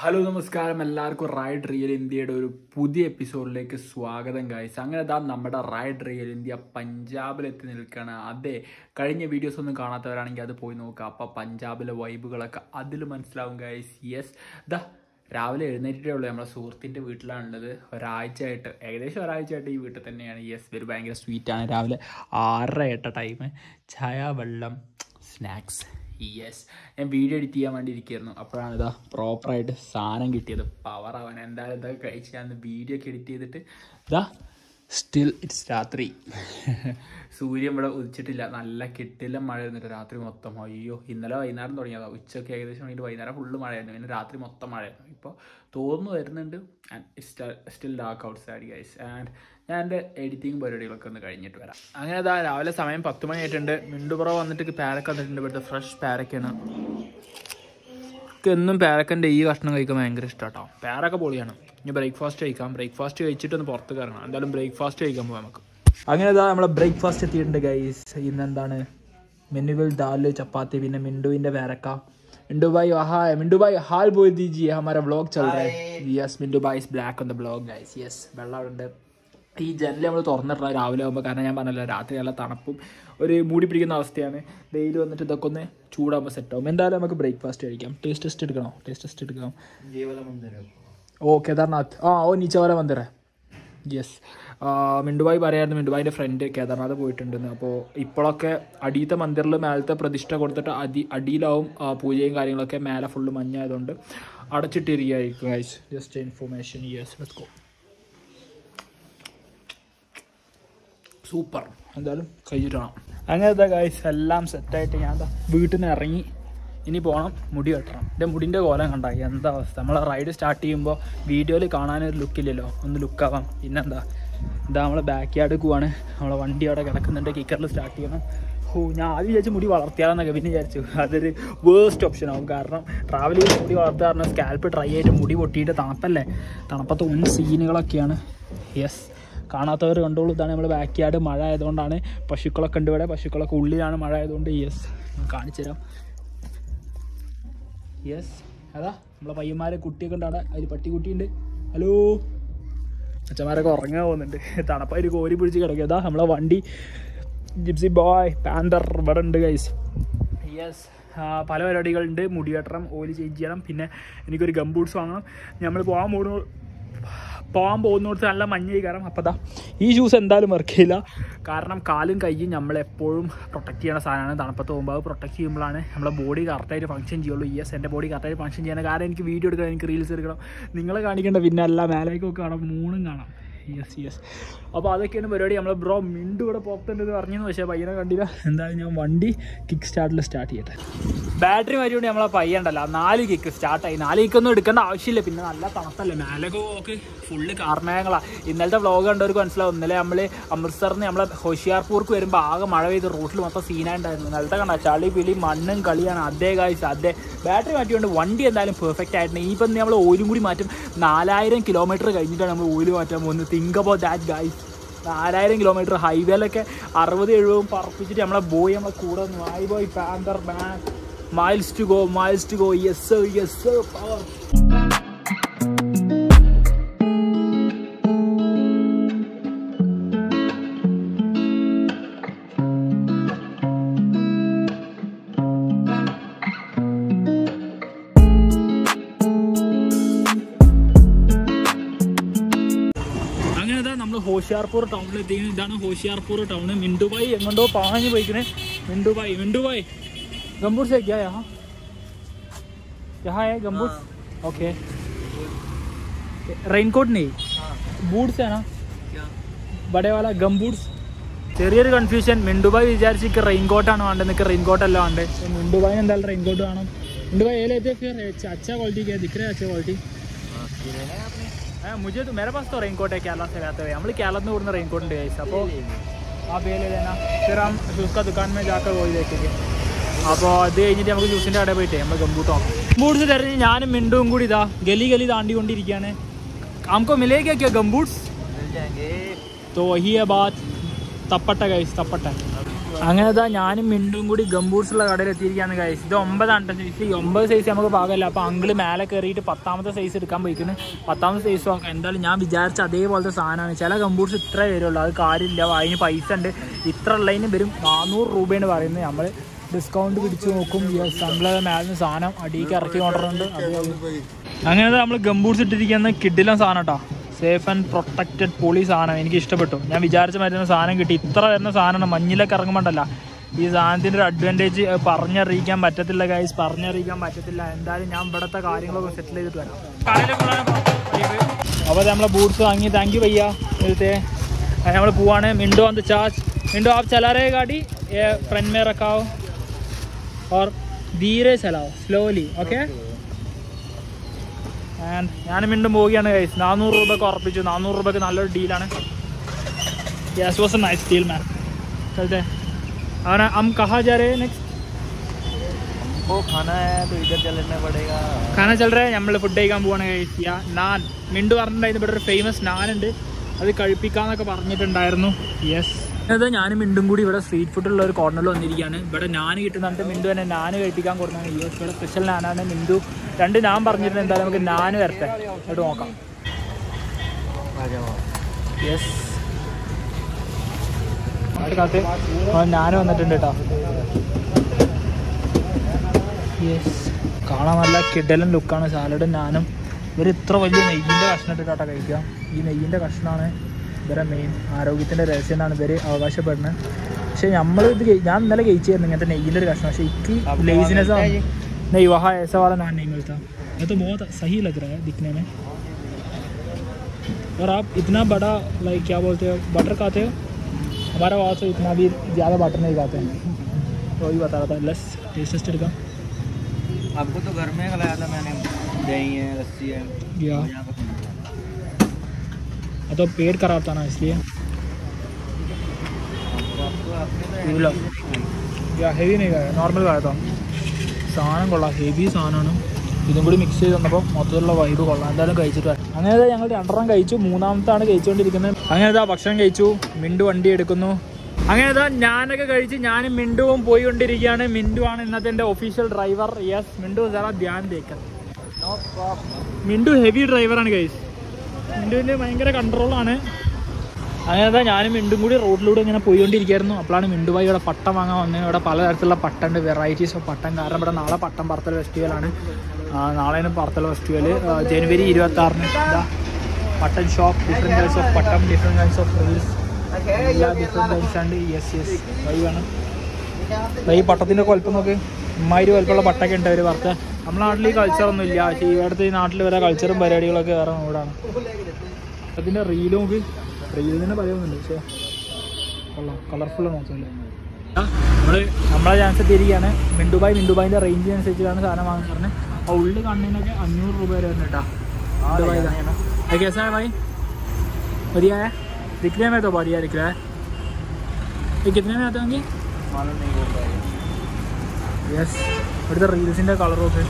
Hello നമസ്കാരം എല്ലാവർക്കും ride real ഇന്ത്യയുടെ ഒരു പുതിയ എപ്പിസോഡിലേക്ക് സ്വാഗതം ഗൈസ്. അങ്ങനെ താ നമ്മുടെ റൈഡ് റിയൽ ഇന്ത്യ പഞ്ചാബിലെത്തി നിൽക്കുകയാണ്. അതെ, കഴിഞ്ഞ വീഡിയോസ് ഒന്നും കാണാത്തവരാണെങ്കിൽ അത് പോയി നോക്കുക. അപ്പോൾ പഞ്ചാബിലെ വൈബുകളൊക്കെ അതിൽ മനസ്സിലാവും ഗൈസ്. യെസ്, ദാ രാവിലെ എഴുന്നേറ്റേ ഉള്ളൂ. നമ്മളെ സുഹൃത്തിൻ്റെ വീട്ടിലാണുള്ളത്. ഒരാഴ്ചയായിട്ട്, ഏകദേശം ഒരാഴ്ചയായിട്ട് ഈ വീട്ടിൽ തന്നെയാണ്. യെസ്, ഇവർ ഭയങ്കര സ്വീറ്റാണ്. രാവിലെ 6:30 ടൈം, ചായ, വെള്ളം, സ്നാക്സ്. യെസ്, ഞാൻ വീഡിയോ എഡിറ്റ് ചെയ്യാൻ വേണ്ടി ഇരിക്കുകയായിരുന്നു. അപ്പോഴാണ് ഇതാ പ്രോപ്പറായിട്ട് സാധനം കിട്ടിയത്. പവറാവാൻ എന്തായാലും ഇതൊക്കെ കഴിച്ച് ഞാൻ വീഡിയോ ഒക്കെ എഡിറ്റ് ചെയ്തിട്ട് ഇതാ സ്റ്റിൽ ഇറ്റ്സ് രാത്രി. സൂര്യൻ ഇവിടെ ഉദിച്ചിട്ടില്ല. നല്ല കിട്ടില്ല മഴ ഇരുന്നിട്ട് രാത്രി മൊത്തം. അയ്യോ, ഇന്നലെ വൈകുന്നേരം തുടങ്ങിയതാ. ഉച്ചയ്ക്ക് ഏകദേശം വേണ്ടിയിട്ട് വൈകുന്നേരം ഫുള്ള് മഴയായിരുന്നു. പിന്നെ രാത്രി മൊത്തം മഴയായിരുന്നു. ഇപ്പോൾ തോന്നുന്നു വരുന്നുണ്ട്. And it's still dark outside guys. And ഞാൻ എൻ്റെ എഡിറ്റിംഗ് പരിപാടികളൊക്കെ ഒന്ന് കഴിഞ്ഞിട്ട് വരാം. അങ്ങനെ അതാ രാവിലെ സമയം 10 മണി ആയിട്ടുണ്ട്. മിണ്ടുപുറ വന്നിട്ട് പാരക്ക വന്നിട്ടുണ്ട്. ഇവിടുത്തെ ഫ്രഷ് പാരക്കയാണ്. എന്നും പാരക്കൻ്റെ ഈ കഷ്ണം കഴിക്കാൻ ഭയങ്കര ഇഷ്ടമാട്ടോ. പാരക്ക പൊളിയാണ്. ഇനി ബ്രേക്ക്ഫാസ്റ്റ് കഴിക്കാം. ബ്രേക്ക്ഫാസ്റ്റ് കഴിച്ചിട്ടൊന്ന് പുറത്ത് കയറണം. എന്തായാലും ബ്രേക്ക്ഫാസ്റ്റ് കഴിക്കാൻ പോകാം നമുക്ക്. അങ്ങനെ അതാ നമ്മളെ ബ്രേക്ക്ഫാസ്റ്റ് എത്തിയിട്ടുണ്ട് ഗൈസ്. ഇന്നെന്താണ് മെനുവിൽ? ദാല്, ചപ്പാത്തി, പിന്നെ മിണ്ടുവിൻ്റെ പാരക്ക. मिंटू भाई वहाँ है. मिंटू भाई हाल बोल दीजिए, हमारा ब्लॉग चल रहा है. यस, मिंटू भाई is black on the blog guys. Yes, വെള്ളമുണ്ട്. ഈ ജനൽ നമ്മൾ തുറന്നിട്ടില്ല രാവിലെ ആകുമ്പോൾ. കാരണം ഞാൻ പറഞ്ഞല്ലോ രാത്രി നല്ല തണുപ്പും ഒരു മൂടി പിടിക്കുന്ന അവസ്ഥയാണ്. വെയിൽ വന്നിട്ട് ഇതൊക്കെ ഒന്ന് ചൂടാകുമ്പോൾ സെറ്റാകും. എന്തായാലും നമുക്ക് ബ്രേക്ക്ഫാസ്റ്റ് കഴിക്കാം. ടേസ്റ്റ് ടെസ്റ്റ് എടുക്കണോ? ടേസ്റ്റ് ടെസ്റ്റ് എടുക്കാം. ഓ കേദാർനാഥ്, ആ ഓ നീച്ചവാല മന്ദിർ. യെസ്, മിണ്ടുബായി പറയായിരുന്നു മിണ്ടുബായിൻ്റെ ഫ്രണ്ട് കേദാർനാഥ് പോയിട്ടുണ്ടെന്ന്. അപ്പോൾ ഇപ്പോഴൊക്കെ അടിയത്തെ മന്ദിറിൽ മേലത്തെ പ്രതിഷ്ഠ കൊടുത്തിട്ട് അടിയിലാവും പൂജയും കാര്യങ്ങളൊക്കെ. മേലെ ഫുള്ള് മഞ്ഞായതുകൊണ്ട് അടച്ചിട്ടിരിക്കുകയായിരിക്കും guys. Just information. Yes, let's go. Super, എന്തായാലും കഴിച്ചിട്ടാണ്. അങ്ങനത്തെ ഗൈസ് എല്ലാം സെറ്റായിട്ട് ഞാൻ വീട്ടിൽ നിന്ന് ഇറങ്ങി. ഇനി പോകണം മുടി വെട്ടണം. എൻ്റെ മുടിൻ്റെ കോലം കണ്ടായി. എന്താ അവസ്ഥ? നമ്മൾ റൈഡ് സ്റ്റാർട്ട് ചെയ്യുമ്പോൾ വീഡിയോയിൽ കാണാനൊരു ലുക്കില്ലല്ലോ. ഒന്ന് ലുക്കാവാം. പിന്നെന്താ എന്താ നമ്മളെ ബാക്ക് യാർഡ് പോവാണ്. നമ്മളെ വണ്ടി അവിടെ കിടക്കുന്നുണ്ട്. കിക്കറിൽ സ്റ്റാർട്ട് ചെയ്യണം. ഓ, ഞാൻ ആദ്യം വിചാരിച്ചു മുടി വളർത്തിയാലെന്നൊക്കെ. പിന്നെ വിചാരിച്ചു അതൊരു വേസ്റ്റ് ഓപ്ഷൻ ആകും. കാരണം ട്രാവൽ ചെയ്ത് മുടി വളർത്തുക കാരണം സ്കാൽപ്പ് ഡ്രൈ ആയിട്ട് മുടി പൊട്ടിയിട്ട് തണുപ്പല്ലേ, തണുപ്പത്ത് ഉൻ സീനുകളൊക്കെയാണ്. യെസ്, കാണാത്തവർ കണ്ടോളൂ. ഇതാണ് നമ്മൾ ബാക്ക് യാർഡ്. മഴ ആയതുകൊണ്ടാണ് പശുക്കളൊക്കെ ഉണ്ട് ഇവിടെ. പശുക്കളൊക്കെ ഉള്ളിലാണ് മഴ ആയതുകൊണ്ട്. യെസ്, കാണിച്ചു തരാം. യെസ്, അതാ നമ്മളെ പയ്യന്മാരെ കുട്ടിയൊക്കെ ഉണ്ട് അവിടെ. അതിൽ പട്ടിക്കുട്ടിയുണ്ട്. ഹലോ, അച്ഛന്മാരൊക്കെ ഉറങ്ങാൻ പോകുന്നുണ്ട്. തണുപ്പായി ഒരു കോരി പിടിച്ച് കിടക്കുക. അതാ നമ്മളെ വണ്ടി ജിപ്സി ബോയ് പാന്തർ ഇവിടെ ഉണ്ട് ഗൈസ്. യെസ്, പല പരിപാടികളുണ്ട്. മുടി വെട്ടണം, ഓയിൽ ചേഞ്ച് ചെയ്യണം, പിന്നെ എനിക്കൊരു ഗംബൂട്ട്സ് വാങ്ങണം. നമ്മൾ പോകാൻ പോകുന്നിടത്ത് നല്ല മഞ്ഞ് കയറാം. അപ്പോൾ ദാ ഈ ഷൂസ് എന്തായാലും വർക്ക് ചെയ്യില്ല. കാരണം കാലും കൈയും നമ്മളെപ്പോഴും പ്രൊട്ടക്റ്റ് ചെയ്യണ സാധനമാണ്. തണുപ്പത്ത് പോകുമ്പോൾ അത് പ്രൊട്ടക്റ്റ് ചെയ്യുമ്പോഴാണ് നമ്മളെ ബോഡി കറക്റ്റായിട്ട് ഫംഗ്ഷൻ ചെയ്യുള്ളൂ. യെസ്, എൻ്റെ ബോഡി കറക്റ്റായിട്ട് ഫംഗ്ഷൻ ചെയ്യണം. കാരണം എനിക്ക് വീഡിയോ എടുക്കണം, എനിക്ക് റീൽസ് എടുക്കണം, നിങ്ങളെ കാണിക്കേണ്ട, പിന്നെ എല്ലാ മേലേക്കൊക്കെ കാണാം, മൂണും കാണാം. യെസ് യെസ്, അപ്പോൾ അതൊക്കെയാണ് പരിപാടി. നമ്മളെ ബ്രോ മിണ്ടു ഇവിടെ പോകത്തുണ്ടെന്ന് പറഞ്ഞെന്ന്, പക്ഷേ പയ്യനെ കണ്ടില്ല. എന്തായാലും ഞാൻ വണ്ടി കിക്ക് സ്റ്റാർട്ടിൽ സ്റ്റാർട്ട് ചെയ്യട്ടെ. ബാറ്ററി വഴിയുണ്ട്. നമ്മളെ പയ്യണ്ടല്ല 4 കിക്ക് സ്റ്റാർട്ടായി. 4 കിക്കൊന്നും എടുക്കേണ്ട ആവശ്യമില്ല. പിന്നെ നല്ല തണുപ്പല്ലേ, മേലൊക്കെ പോക്ക് ഫുള്ള് കാർമേങ്ങളാണ്. ഇന്നലത്തെ വ്ളോഗ് കണ്ടവർക്ക് മനസ്സിലാവും. ഇന്നലെ നമ്മൾ അമൃത്സറിന് നമ്മളെ ഹോഷിയാർപൂർക്ക് വരുമ്പോൾ ആകെ മഴ പെയ്ത് റൂട്ടിൽ മൊത്തം സീനായിട്ടുണ്ടായിരുന്നു. ഇന്നലത്തെ കണ്ട ചളി പിളി മണ്ണും കളിയാണ്. അതേ കാഴ്ച അതേ. ബാറ്ററി മാറ്റിയുണ്ട്. വണ്ടി എന്തായാലും പെർഫെക്റ്റ് ആയിട്ടുണ്ട്. ഇപ്പം നമ്മൾ ഓയിലും കൂടി മാറ്റും. 4000 കിലോമീറ്റർ കഴിഞ്ഞിട്ടാണ് നമ്മൾ ഓയിൽ മാറ്റാൻ പോകുന്നത്. Think about that guys. 4000 kilometre ഹൈവേയിലൊക്കെ 60-70 പറപ്പിച്ചിട്ട് നമ്മളെ ബോയ് നമ്മളെ കൂടെ വന്നു. Hi boy panther man, miles to go, miles to go. Yes sir, yes sir, power. Hoshiarpur ടൗണിലെത്തിക്കുന്നത്. ഇതാണ് ഹോഷിയാർപൂർ ടൗണ്. മിണ്ടുബായി എങ്ങോട്ടോ പാഞ്ഞു പോയിക്കണേ. മിണ്ടുബായി മിണ്ടുബായി ഗംബൂർ സേക്കാ യഹാ ഗംബൂർ. ഓക്കെ, റെയിൻകോട്ട് നെയ് ബൂട്ട്സ് ആണ് ബടേവാല ഗംബൂട്ട്സ്. ചെറിയൊരു കൺഫ്യൂഷൻ. മിണ്ടുബായി വിചാരിച്ചിക്ക് റെയിൻകോട്ടാണ് വേണ്ടത്. നിൽക്കുക, റെയിൻകോട്ടെല്ലാം ഉണ്ട്. മിണ്ടുബായി എന്തായാലും റെയിൻകോട്ട് വേണം. മിണ്ടുബായി അച്ഛാ ക്വാളിറ്റി ദിക്കറേ, അച്ഛാ ക്വാളിറ്റി. मुझे तो मेरे पास तो रेनकोट है केरला से रहते हुए. हम लोग केरला में उड़ना रेनकोट ले आए. आपको आप ये ले लेना, फिर हम जूस का दुकान में जाकर वही देखेंगे. आप दे कटे बैठे हम गंबू टॉप Boots are in Yan Mindo Gurida, Geli Dandi Undi Rigane. Amko Milega gumboots? So here about Tapata guys, Tapata. Angada Yan Mindo Gudi gumboots Lagana guys. The Umba Antony, Umba says Amabagala, Angle Malaka read Patama says it come weekend. Patam says and the Yam Bijarcha, they all the Sana and Chala gumboots, Trail, Kari, Lavine, Paisan, Itra Line, Manu, Ruben, Varin, Amber. Discount with Chokum, your Sangla, Mazana, Adika, Raki, or another Gumboots, Titikan, Kiddila Sanata, safe and protected police Anna in Kistabato. Navijarja Madanasana, Gititra and the Sana, Manila Karamandala. Is Antin advantage a Parna Riga Matatilla guys, Parna Riga Matatilla, and that in Ambataka, Karim of Settlers. Avadamla Bootsangi, thank you, Vaya. I have a Puana, Mindo on the charge, Mindo of Chalare Gadi, a friend Merakao. Or deere salao slowly, okay? And I am in the movie guys. 400 rupees korpichu, 400 rupees nalla deal aanu. Yes, was a nice deal, man. Chalte hain. Aur hum kaha ja rahe next? Wo khana hai to idhar chalna padega. Khana chal raha hai, hum food കഴിക്കാൻ പോവാണ് guys. Ya naan mindu varnadayinu better famous naan undu. Adu kazhippikkanokka paranjittundirunnu. Yes. I am in the street food corner, but I am eating the Mindu and Nan Vatican corner. Yes, but a special Nana and Mindu, and the Nam Barnett and Nan Verta. Yes, Nano on the Tendata. Yes, Kanamala Kiddel and Lukana salad and Nanam. Very throw in the Ashna in the Kashana. I mean, I don't get a resin on very Avasha Burner. Say, I'm not like a chair and get an eager Gashna. Laziness of Navaha, Savan and Engelta. At the more Sahila Grad, the name. Perhaps itna butter like Yavote, butter cate, but also it may be the other butter negate. So you are less tasted. I put the Garmela, yeah. I don't pay for it. Yeah, heavy. Normal. Heavy. You mix it. I don't know. I control on it. I think I am into good road loading in a Puyon de Gerno, a plan in Dubai or a Patamanga on a Palatilla Patan, the varieties of Patan, Arabanala Patan Parthal Steel and Alana Parthal Steel, January Ida Tarna, Patan shop, different kinds of Patam, different kinds of hills, different kinds and yes. By Patatina Colpon, okay? My dear Patak and Terry I'm not like culture on the Yashi, you are the not live culture by radio like around. I've been a real movie, real in a biome, so colorful and also. Amrajan Satiriana, Mindubai, the range and Sijan Sanaman, old Kanina, a new Ruber and Neta. I guess I buy the claim at the body. I declare the kidney at the yes. But the reels in the color of it.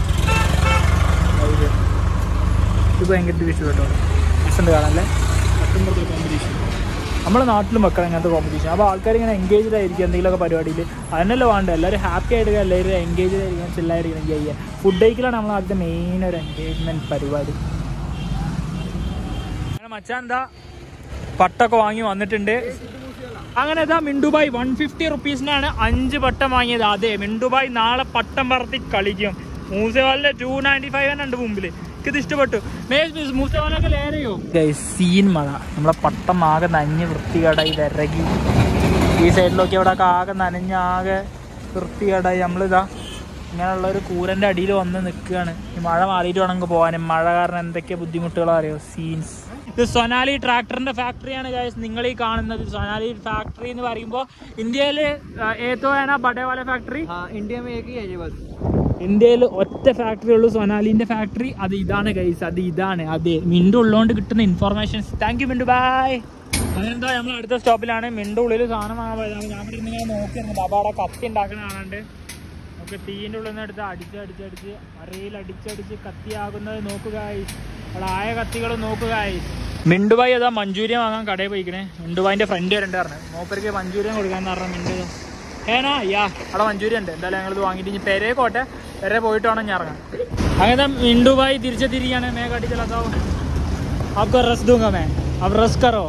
You can get the issue at all. Listen to the competition. I'm not looking at the competition. I'm all carrying an engaged idea and the look of a I never wonder. Let a happy idea later engage against the light in a year. Food taken and I'm not the main engagement. Parivadi Machanda Patako on the 10 days. Anganada Mindubai 150 rupees Nana Anji Patamaya Ade, Mindubai Nala Patamarthi Collegium, Moosewala 295 and Wumbly. Kidistabatu. May Miss Moosewala Galerio. Guys, seen Mala, Patamaga, Nanya, Rutiada, the Reggie. He said, Look, Yodaka, Nanyaga, Rutiada, Yamlada, Nala Kur and Adilo on the Nikan, Madame Aridonango and Madagar and the Kebudimutolario scenes. The Sonali tractor in the factory and guys Ningali Khan and the Sonali factory in the Varimbo. India Eto and a Badavala factory. India make India Otta factory Sonali in the factory. Adidana guys, Adidane, Adi Mindu loan to get information. Thank you, Mindu. Bye. And I am not at the stop in Mindu Lilis Anna, but I'm not in the Baba Cup in Dagan. നമുക്ക് തീയിനുള്ളിന്നെടുത്ത് അടിച്ചടിച്ചടിച്ച് അരയിൽ അടിച്ചടിച്ച് കത്തിയാകുന്നത് നോക്കുക guys. ആയ കത്തികൾ നോക്കുക guys. മിണ്ടുബായി അതാ manchurian വാങ്ങാൻ കടയിൽ പോയിക്കണേ. മിണ്ടുബായിൻ്റെ front വരണ്ട പറഞ്ഞു, മൂപ്പർക്ക് മഞ്ചൂരിയൻ കൊടുക്കാന്ന് പറഞ്ഞു. മിണ്ടു ഏനാ യാ അവിടെ മഞ്ചൂരിയൻ ഉണ്ട്. എന്തായാലും ഞങ്ങളിത് വാങ്ങിയിട്ട് ഇനി പെരേ കോട്ടെ, പെരേ പോയിട്ട് വേണം ഞാൻ ഇറങ്ങാൻ. അങ്ങനെ മിണ്ടുബായി തിരിച്ചെത്തിയിരിക്കുകയാണ്. മേ കാട്ടിച്ചോ ആപ്കാ റസ് ദൂങ്ങാ മേ അപ്പ് റസ് കറോ.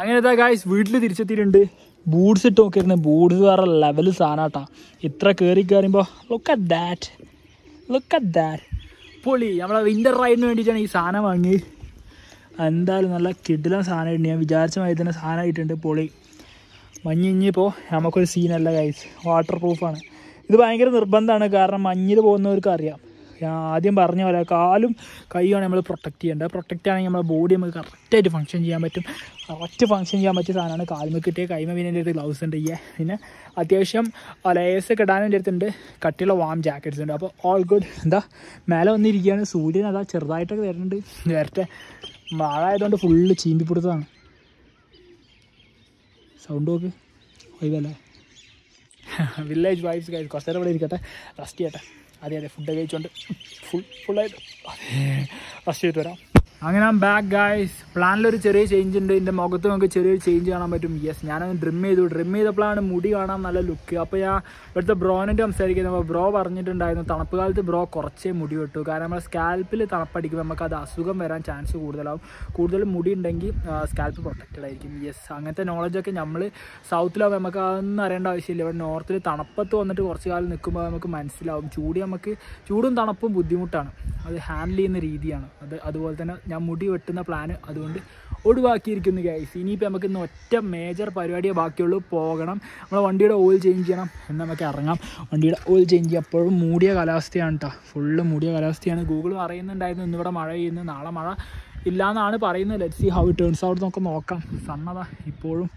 അങ്ങനത്തെ ഗായ്സ് വീട്ടിൽ തിരിച്ചെത്തിയിട്ടുണ്ട്. ബൂട്ട്സ് ഇട്ട് നോക്കിയിരുന്നു. ബൂട്ട്സ് വേറെ ലെവൽ സാധനമാട്ടാ. ഇത്ര കയറി കയറുമ്പോൾ ലുക്ക് അറ്റ് ദാറ്റ് പൊളി. നമ്മളെ വിൻ്റർ റൈഡിന് വേണ്ടിയിട്ടാണ് ഈ സാധനം വാങ്ങി. എന്തായാലും നല്ല കിടിലം സാധനമായിട്ടുണ്ട്. ഞാൻ വിചാരിച്ച മാതിരി തന്നെ സാധനമായിട്ടുണ്ട്. പൊളി. മഞ്ഞിഞ്ഞിപ്പോൾ നമുക്കൊരു സീനല്ല ഗൈസ്, വാട്ടർ പ്രൂഫാണ്. ഇത് ഭയങ്കര നിർബന്ധമാണ്, കാരണം മഞ്ഞിൽ പോകുന്നവർക്ക് അറിയാം. ആദ്യം പറഞ്ഞ പോലെ കാലും കൈയാണ് നമ്മൾ പ്രൊട്ടക്റ്റ് ചെയ്യേണ്ടത്. പ്രൊട്ടക്റ്റ് ആണെങ്കിൽ നമ്മളെ ബോഡി നമുക്ക് കറക്റ്റായിട്ട് ഫങ്ഷൻ ചെയ്യാൻ പറ്റും. പറ്റിയ സാധനമാണ് കാൽമ കിട്ടിയ കൈമ. പിന്നെ എൻ്റെ അടുത്ത് ഗ്ലൗസ് ഉണ്ട്. പിന്നെ അത്യാവശ്യം ലേസൊക്കെ ഇടാനും എൻ്റെ അടുത്തുണ്ട്. കട്ടിയുള്ള വാം ജാക്കറ്റ്സ് ഉണ്ട്. അപ്പോൾ ഓൾ ഗുഡ്. എന്താ മേലെ വന്നിരിക്കുകയാണ് സൂര്യൻ. അതാ ചെറുതായിട്ടൊക്കെ വരുന്നുണ്ട്. നേരത്തെ മഴ ആയതുകൊണ്ട് ഫുള്ള് ചീമ്പിപ്പിടുത്തതാണ്. സൗണ്ട് നോക്ക് ഒഴിവല്ലേ. വില്ലേജ് വൈബ്സ് കഴിച്ച് കുറച്ച് നേരം ഇവിടെ ഇരിക്കട്ടെ, റെസ്റ്റ് ചെയ്യട്ടെ. അതെ ഫുഡ് കഴിച്ചുകൊണ്ട് ഫുള്ളായിട്ട് റെസ്റ്റ് ചെയ്തിട്ട് വരാം. അങ്ങനെ ബാക്ക് ഗൈസ്. പ്ലാനിലൊരു ചെറിയ ചേഞ്ച് ഉണ്ട്. എൻ്റെ മുഖത്ത് നമുക്ക് ചെറിയൊരു ചേഞ്ച് കാണാൻ പറ്റും. യെസ്, ഞാനത് ഡ്രിം ചെയ്തപ്പോഴാണ് മുടി കാണാൻ നല്ല ലുക്ക്. അപ്പോൾ ഞാൻ ഇവിടുത്തെ ബ്രോനായിട്ട് സംസാരിക്കുന്നത്. അപ്പോൾ ബ്രോ പറഞ്ഞിട്ടുണ്ടായിരുന്നു തണുപ്പ് കാലത്ത് ബ്രോ കുറച്ചേ മുടി വെട്ടു, കാരണം നമ്മുടെ സ്കാൽപ്പിൽ തണുപ്പടിക്കുമ്പോൾ നമുക്ക് അത് അസുഖം വരാൻ ചാൻസ് കൂടുതലാവും. കൂടുതൽ മുടി ഉണ്ടെങ്കിൽ സ്കാൽപ്പ് പ്രൊട്ടക്റ്റഡ് ആയിരിക്കും. യെസ്, അങ്ങനത്തെ നോളജൊക്കെ നമ്മൾ സൗത്തിലാവും. നമുക്ക് അതൊന്നും അറിയേണ്ട ആവശ്യമില്ല. ഇവിടെ നോർത്തിൽ തണുപ്പത്ത് വന്നിട്ട് കുറച്ച് കാലം നിൽക്കുമ്പോൾ നമുക്ക് മനസ്സിലാവും. ചൂടും തണുപ്പും ബുദ്ധിമുട്ടാണ്. അത് ഹാൻഡിൽ ചെയ്യുന്ന രീതിയാണ് അത്. അതുപോലെ തന്നെ ഞാൻ മുടി വെട്ടുന്ന പ്ലാന് അതുകൊണ്ട് ഒഴിവാക്കിയിരിക്കുന്നു ഗൈസ്. ഇനിയിപ്പോൾ നമുക്ക് ഇന്ന് ഒറ്റ മേജർ പരിപാടിയെ ബാക്കിയുള്ളൂ. പോകണം, നമ്മളെ വണ്ടിയുടെ ഓയിൽ ചേഞ്ച് ചെയ്യണം, എന്നാൽ നമുക്ക് ഇറങ്ങാം. വണ്ടിയുടെ ഓയിൽ ചേഞ്ച് ചെയ്യാം. അപ്പോഴും മൂടിയ കാലാവസ്ഥയാണ് കേട്ടോ, ഫുള്ള് മൂടിയ കാലാവസ്ഥയാണ്. ഗൂഗിൾ പറയുന്നുണ്ടായിരുന്നു ഇന്നിവിടെ മഴ പെയ്യുന്നു, നാളെ മഴ ഇല്ലയെന്നാണ് പറയുന്നത്. Let see how it turns out. നമുക്ക് നോക്കാം. സണ്ണതാ ഇപ്പോഴും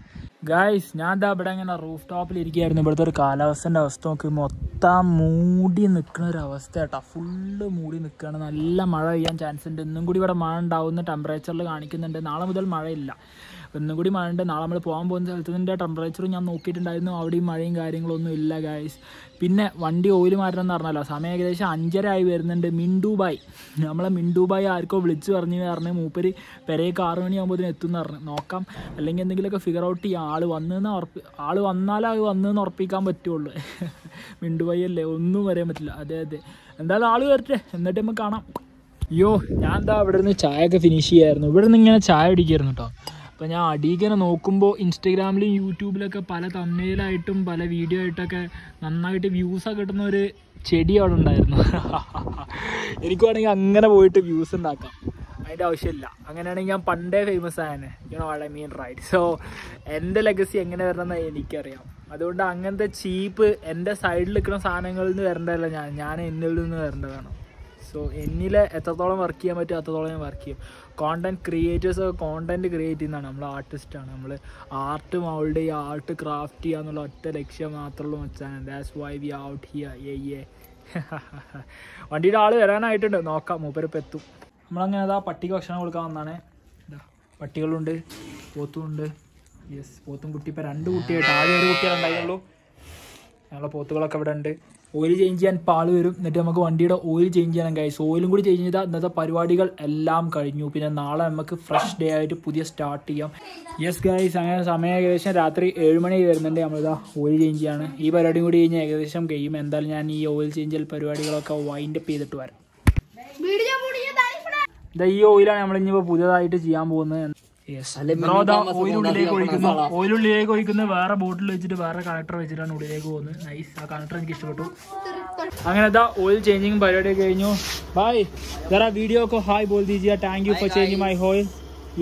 ഗൈസ്. ഞാൻ എന്താ ഇവിടെ ഇങ്ങനെ റൂഫ് ടോപ്പിലിരിക്കുകയായിരുന്നു. ഇവിടുത്തെ ഒരു കാലാവസ്ഥേൻ്റെ അവസ്ഥ നോക്കി, മൊത്തം മൂടി നിൽക്കുന്ന ഒരു അവസ്ഥ കേട്ടോ. ഫുള്ള് മൂടി നിൽക്കുകയാണ്. നല്ല മഴ പെയ്യാൻ ചാൻസ് ഉണ്ട്. ഇന്നും കൂടി ഇവിടെ മഴ ഉണ്ടാവുന്ന ടെമ്പറേച്ചറിൽ കാണിക്കുന്നുണ്ട്. നാളെ മുതൽ മഴയില്ല, ഇന്നും കൂടി മഴ ഉണ്ട്. നാളെ നമ്മൾ പോകാൻ പോകുന്ന സ്ഥലത്തിൻ്റെ ടെമ്പറേച്ചറും ഞാൻ നോക്കിയിട്ടുണ്ടായിരുന്നു. അവിടെയും മഴയും കാര്യങ്ങളൊന്നും ഇല്ല ഗൈസ്. പിന്നെ വണ്ടി ഓയിൽ മാറ്റണം എന്ന് പറഞ്ഞല്ലോ. സമയം ഏകദേശം 5:30 ആയി വരുന്നുണ്ട്. മിണ്ടുബായി, നമ്മളെ മിണ്ടുബായി ആർക്കോ വിളിച്ചു പറഞ്ഞു പറഞ്ഞു മൂപ്പര് പെരേക്ക് 6 മണിയാകുമ്പോൾ ഇതിന് എത്തുമെന്ന് പറഞ്ഞു. നോക്കാം, അല്ലെങ്കിൽ എന്തെങ്കിലുമൊക്കെ ഫിഗർ ഔട്ട് ചെയ്യാം. ആൾ വന്നാലേ ഉറപ്പിക്കാൻ പറ്റുള്ളൂ. മിണ്ടുബായി അല്ലേ, ഒന്നും പറയാൻ പറ്റില്ല. അതെ എന്തായാലും ആൾ വരട്ടെ, എന്നിട്ട് നമുക്ക് കാണാം. അയ്യോ, ഞാൻ എന്താ ഇവിടെ നിന്ന് ചായ ഒക്കെ ഫിനിഷ് ചെയ്യായിരുന്നു. ഇവിടെ നിന്ന് ഇങ്ങനെ ചായ അടിക്കായിരുന്നു കേട്ടോ. അപ്പോൾ ഞാൻ അടീകനെ നോക്കുമ്പോൾ ഇൻസ്റ്റഗ്രാമിലും യൂട്യൂബിലൊക്കെ പല തമ്മിലായിട്ടും പല വീഡിയോ ആയിട്ടൊക്കെ നന്നായിട്ട് വ്യൂസൊക്കെ കിട്ടുന്ന ഒരു ചെടി അവിടെ ഉണ്ടായിരുന്നു. എനിക്ക് വേണമെങ്കിൽ അങ്ങനെ പോയിട്ട് വ്യൂസ് ഉണ്ടാക്കാം, അതിൻ്റെ ആവശ്യമില്ല. അങ്ങനെയാണെങ്കിൽ ഞാൻ പണ്ടേ ഫേമസ് ആയനെ. You know what I mean, right? So എൻ്റെ ലെഗസി എങ്ങനെ വരണമെന്ന് എനിക്കറിയാം. അതുകൊണ്ട് അങ്ങനത്തെ ചീപ്പ് എൻ്റെ സൈഡിൽ നിൽക്കുന്ന സാധനങ്ങളിൽ നിന്ന് വരേണ്ടതല്ല. ഞാൻ എന്നിൽ നിന്ന് വരേണ്ടതാണ്. സോ എന്നിലെ എത്രത്തോളം വർക്ക് ചെയ്യാൻ പറ്റും അത്രത്തോളം ഞാൻ വർക്ക് ചെയ്യും. കോണ്ടന്റ് ക്രിയേറ്റേഴ്സ് കോണ്ടന്റ് ക്രിയേറ്റ് ചെയ്യുന്നതാണ്. നമ്മൾ ആർട്ടിസ്റ്റാണ്. നമ്മൾ ആർട്ട് മൗൾഡ് ചെയ്യുക, ആർട്ട് ക്രാഫ്റ്റ് ചെയ്യുക എന്നുള്ള ഒറ്റ ലക്ഷ്യം മാത്രമുള്ള വെച്ചാണ്. That's why we out here. വണ്ടിയുടെ ആൾ വരാനായിട്ടുണ്ട്. നോക്കാം മൂപ്പരിപ്പം എത്തും. നമ്മളങ്ങനെ അതാ പട്ടിക്ക് ഭക്ഷണം കൊടുക്കാൻ വന്നാണ്. പട്ടികളുണ്ട്, പോത്തുമുണ്ട്. യെസ്, പോത്തും കുട്ടി. ഇപ്പോൾ 2 കുട്ടിയായിട്ട്, ആദ്യം 1 കുട്ടിയുണ്ടായുള്ളൂ. ഞങ്ങളുടെ പോത്തുകളൊക്കെ ഇവിടെ ഉണ്ട്. ഓയിൽ ചേഞ്ച് ചെയ്യാൻ പാള് വരും, എന്നിട്ട് നമുക്ക് വണ്ടിയുടെ ഓയിൽ ചേഞ്ച് ചെയ്യണം ഗൈസ്. ഓയിലും കൂടി ചേഞ്ച് ചെയ്താൽ ഇന്നത്തെ പരിപാടികൾ എല്ലാം കഴിഞ്ഞു. പിന്നെ നാളെ നമുക്ക് ഫ്രഷ് ഡേ ആയിട്ട് പുതിയ സ്റ്റാർട്ട് ചെയ്യാം. യെസ് ഗൈസ്, അങ്ങനെ സമയം ഏകദേശം രാത്രി 7 മണി വരുന്നുണ്ട്. നമ്മളിതാ ഓയിൽ ചേഞ്ച് ചെയ്യാണ്. ഈ പരിപാടിയും കൂടി കഴിഞ്ഞാൽ ഏകദേശം കഴിയും. എന്തായാലും ഞാൻ ഈ ഓയിൽ ചേഞ്ച് ചെയ്യൽ പരിപാടികളൊക്കെ വൈൻഡ് അപ്പ് ചെയ്തിട്ട് വരാം. ഇതാ ഈ ഓയിലാണ് നമ്മളിപ്പോൾ പുതിയതായിട്ട് ചെയ്യാൻ പോകുന്നത്. ഓയിലുള്ളിലേക്ക് ഒഴിക്കുന്ന വേറെ ബോട്ടിൽ വെച്ചിട്ട് വേറെ കണക്ടർ വെച്ചിട്ടാണ് ഉള്ളിലേക്ക് പോകുന്നത്. നൈസ്, ആ കണക്ടർ എനിക്ക് ഇഷ്ടപ്പെട്ടു. അങ്ങനത്തെ ഓയിൽ ചേഞ്ചിങ് പരിപാടി കഴിഞ്ഞു. ബായ് വേറെ വീഡിയോ ഒക്കെ ഹായ് ബോൾ ദീജിയ. Thank you for changing my oil.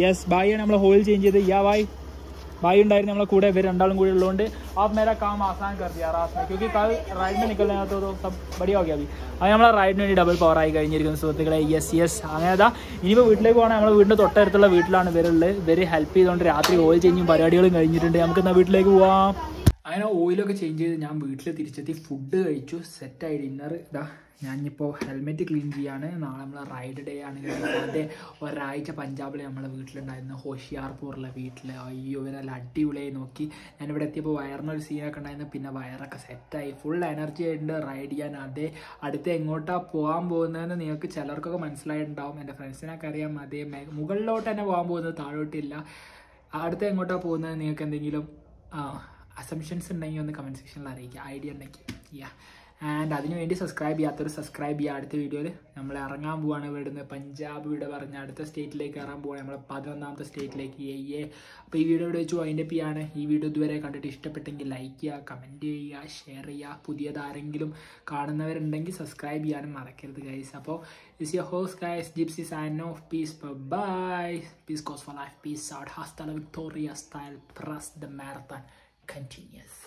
Yes, ബായ് ആണ് നമ്മൾ ഓയിൽ ചേഞ്ച് ചെയ്ത്. യാ ബായ് ബായ് ഉണ്ടായിരുന്നു നമ്മളെ കൂടെ. ഇവർ 2 ആളും കൂടി ഉള്ളതുകൊണ്ട് ആപ്പ് മേരാ കാം ആസാൻ കർ ദിയാ റാസ് മേ, ക്യോക്കി കൽ റൈഡ് മേ നിക്കൽനാ തോ സബ് ബഡിയാ ഹോ ഗയാ. അഭി അത് നമ്മളെ റൈഡിന് വേണ്ടി ഡബിൾ പവർ ആയി കഴിഞ്ഞിരിക്കുന്നു സുഹൃത്തുക്കളെ. യെസ് അങ്ങനെതാ ഇനിയിപ്പോൾ വീട്ടിലേക്ക് പോകണം. നമ്മൾ വീടിൻ്റെ തൊട്ടടുത്തുള്ള വീട്ടിലാണ് ഇവരുള്ളത്. ഇവർ ഹെൽപ്പ് ചെയ്തുകൊണ്ട് രാത്രി ഓയിൽ ചേഞ്ചും പരിപാടികളും കഴിഞ്ഞിട്ടുണ്ട്. നമുക്ക് എന്നാൽ വീട്ടിലേക്ക് പോവാം. I know oil changes, I have food, set dinner. Helmet clean ride day and Punjab and full energy and ride assumptions in the comment section. Idea yeah. And if you want to subscribe to the video, we will go to Punjab, we will go to the state, we will go to the state. If you want to like this video, like, comment, share, subscribe, guys. So, this is your host, guys. Gypsy sign off. Peace, bye-bye. Peace goes for life. Peace out. Hasta la victoria style. Press the marathon continues.